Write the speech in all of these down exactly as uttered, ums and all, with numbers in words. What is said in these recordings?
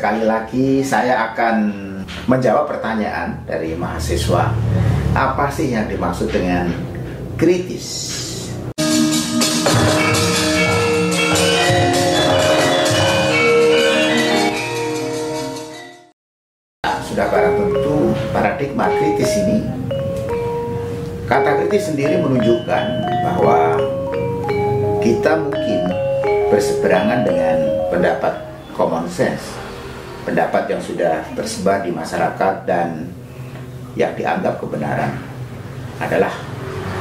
sekali lagi saya akan menjawab pertanyaan dari mahasiswa. Apa sih yang dimaksud dengan kritis? Sudah barang tentu paradigma kritis ini, kata kritis sendiri menunjukkan bahwa kita mungkin berseberangan dengan pendapat common sense, pendapat yang sudah tersebar di masyarakat dan yang dianggap kebenaran adalah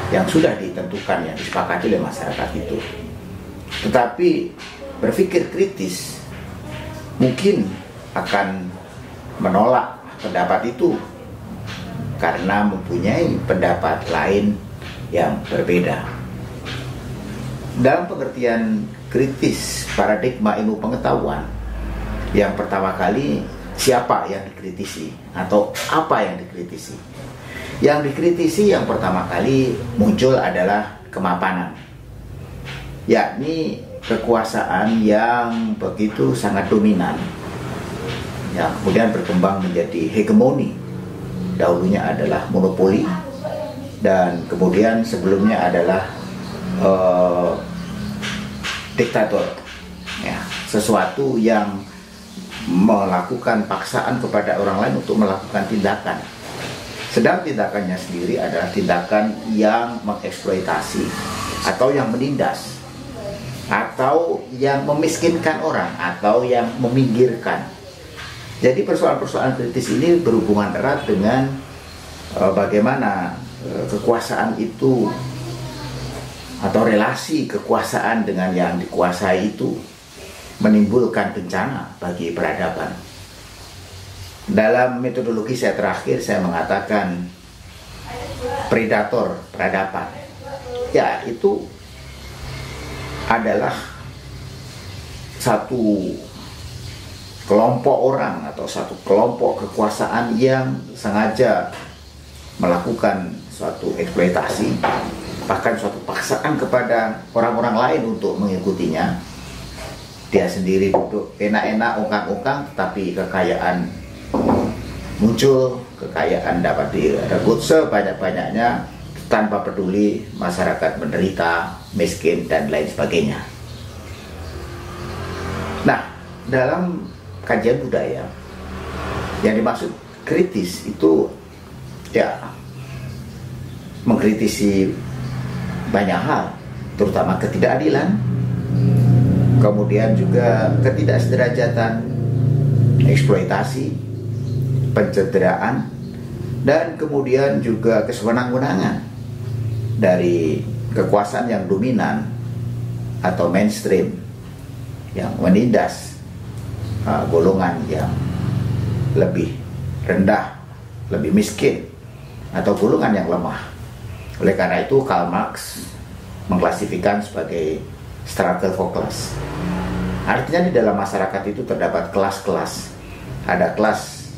yang sudah ditentukan, yang disepakati oleh masyarakat itu. Tetapi berpikir kritis mungkin akan menolak pendapat itu karena mempunyai pendapat lain yang berbeda. Dalam pengertian kritis paradigma ilmu pengetahuan, yang pertama kali siapa yang dikritisi atau apa yang dikritisi? Yang dikritisi yang pertama kali muncul adalah kemapanan, yakni kekuasaan yang begitu sangat dominan yang kemudian berkembang menjadi hegemoni. Dahulunya adalah monopoli dan kemudian sebelumnya adalah uh, diktator, ya, sesuatu yang melakukan paksaan kepada orang lain untuk melakukan tindakan, sedang tindakannya sendiri adalah tindakan yang mengeksploitasi atau yang menindas atau yang memiskinkan orang atau yang meminggirkan. Jadi persoalan-persoalan kritis ini berhubungan erat dengan e, bagaimana e, kekuasaan itu atau relasi kekuasaan dengan yang dikuasai itu menimbulkan bencana bagi peradaban. Dalam metodologi saya terakhir saya mengatakan predator peradaban. Ya, itu adalah satu kelompok orang atau satu kelompok kekuasaan yang sengaja melakukan suatu eksploitasi, bahkan suatu paksaan kepada orang-orang lain untuk mengikutinya. Dia sendiri duduk enak-enak, ongkang-ongkang, tetapi kekayaan muncul, kekayaan dapat direbut sebanyak-banyaknya tanpa peduli masyarakat menderita, miskin, dan lain sebagainya. Nah, dalam kajian budaya yang dimaksud kritis itu ya mengkritisi banyak hal, terutama ketidakadilan, kemudian juga ketidaksederajatan, eksploitasi, pencederaan, dan kemudian juga kesewenang-wenangan dari kekuasaan yang dominan atau mainstream yang menindas Uh, golongan yang lebih rendah, lebih miskin, atau golongan yang lemah. Oleh karena itu Karl Marx mengklasifikasikan sebagai struggle for class. Artinya di dalam masyarakat itu terdapat kelas-kelas. Ada kelas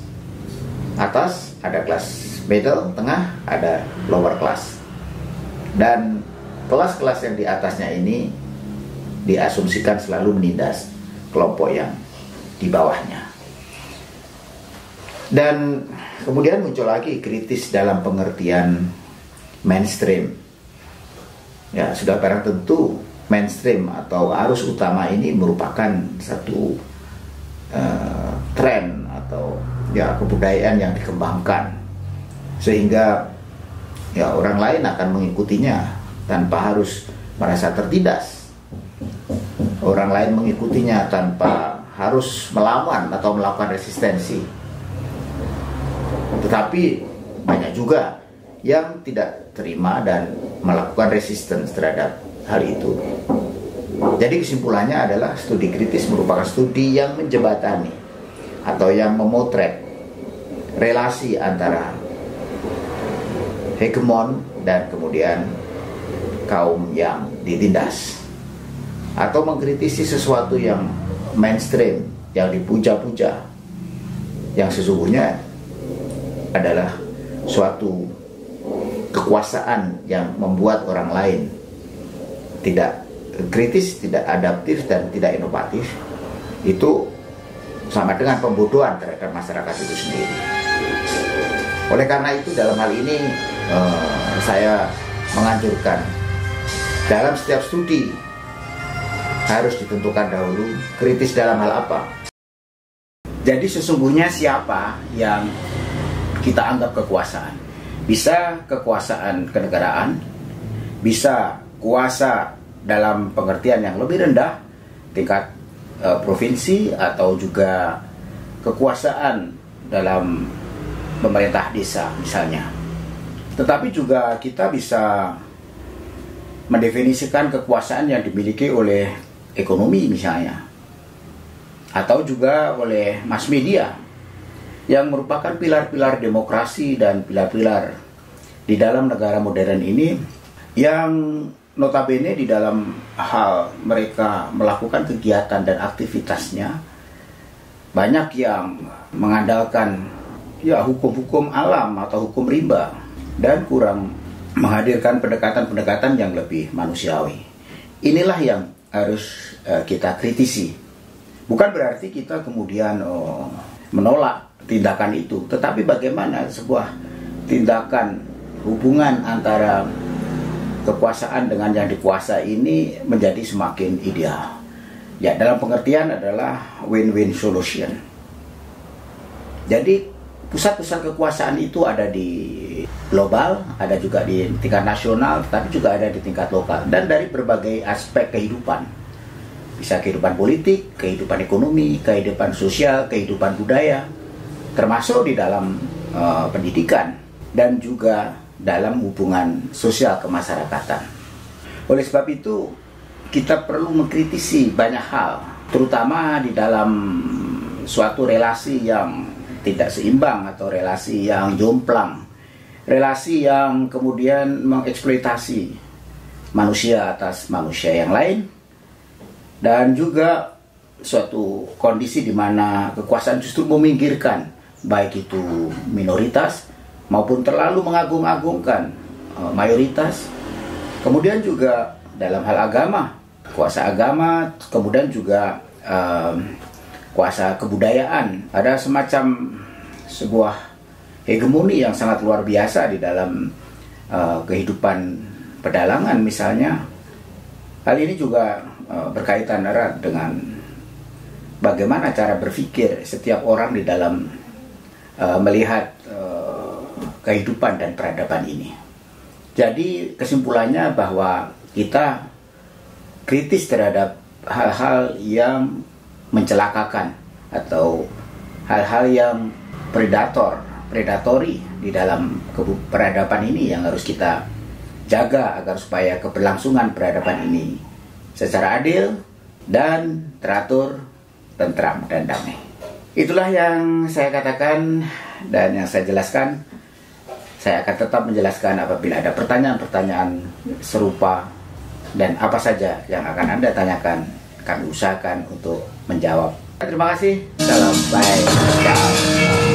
atas, ada kelas middle, tengah, ada lower class. Dan kelas-kelas yang di atasnya ini diasumsikan selalu menindas kelompok yang di bawahnya. Dan kemudian muncul lagi kritis dalam pengertian mainstream. Ya, sudah barang tentu mainstream atau arus utama ini merupakan satu uh, tren atau ya kebudayaan yang dikembangkan sehingga ya orang lain akan mengikutinya tanpa harus merasa tertindas. Orang lain mengikutinya tanpa harus melawan atau melakukan resistensi. Tetapi banyak juga yang tidak terima dan melakukan resisten terhadap hal itu. Jadi kesimpulannya adalah studi kritis merupakan studi yang menjembatani atau yang memotret relasi antara hegemon dan kemudian kaum yang ditindas, atau mengkritisi sesuatu yang mainstream, yang dipuja-puja, yang sesungguhnya adalah suatu kekuasaan yang membuat orang lain tidak kritis, tidak adaptif, dan tidak inovatif. Itu sama dengan pembodohan terhadap masyarakat itu sendiri. Oleh karena itu dalam hal ini eh, saya menganjurkan dalam setiap studi harus ditentukan dahulu kritis dalam hal apa. Jadi sesungguhnya siapa yang kita anggap kekuasaan? Bisa kekuasaan kenegaraan, bisa kuasa dalam pengertian yang lebih rendah tingkat e, provinsi, atau juga kekuasaan dalam pemerintah desa misalnya. Tetapi juga kita bisa mendefinisikan kekuasaan yang dimiliki oleh ekonomi misalnya, atau juga oleh mass media yang merupakan pilar-pilar demokrasi dan pilar-pilar di dalam negara modern ini, yang notabene di dalam hal mereka melakukan kegiatan dan aktivitasnya banyak yang mengandalkan ya hukum-hukum alam atau hukum rimba dan kurang menghadirkan pendekatan-pendekatan yang lebih manusiawi. Inilah yang harus uh, kita kritisi. Bukan berarti kita kemudian oh, menolak tindakan itu, tetapi bagaimana sebuah tindakan hubungan antara kekuasaan dengan yang dikuasa ini menjadi semakin ideal. Ya, dalam pengertian adalah win-win solution. Jadi pusat-pusat kekuasaan itu ada di global, ada juga di tingkat nasional, tapi juga ada di tingkat lokal, dan dari berbagai aspek kehidupan. Bisa kehidupan politik, kehidupan ekonomi, kehidupan sosial, kehidupan budaya, termasuk di dalam uh, pendidikan dan juga dalam hubungan sosial kemasyarakatan. Oleh sebab itu, kita perlu mengkritisi banyak hal, terutama di dalam suatu relasi yang tidak seimbang atau relasi yang jomplang. Relasi yang kemudian mengeksploitasi manusia atas manusia yang lain, dan juga suatu kondisi di mana kekuasaan justru meminggirkan baik itu minoritas maupun terlalu mengagung-agungkan e, mayoritas. Kemudian juga dalam hal agama, kuasa agama, kemudian juga e, kuasa kebudayaan, ada semacam sebuah hegemoni yang sangat luar biasa di dalam uh, kehidupan pedalangan misalnya. Hal ini juga uh, berkaitan erat dengan bagaimana cara berpikir setiap orang di dalam uh, melihat uh, kehidupan dan peradaban ini. Jadi kesimpulannya bahwa kita kritis terhadap hal-hal yang mencelakakan atau hal-hal yang predator predatori di dalam peradaban ini yang harus kita jaga agar supaya keberlangsungan peradaban ini secara adil dan teratur, tentram dan damai. Itulah yang saya katakan dan yang saya jelaskan. Saya akan tetap menjelaskan apabila ada pertanyaan-pertanyaan serupa, dan apa saja yang akan Anda tanyakan kami usahakan untuk menjawab. Terima kasih. Salam, bye. Ciao.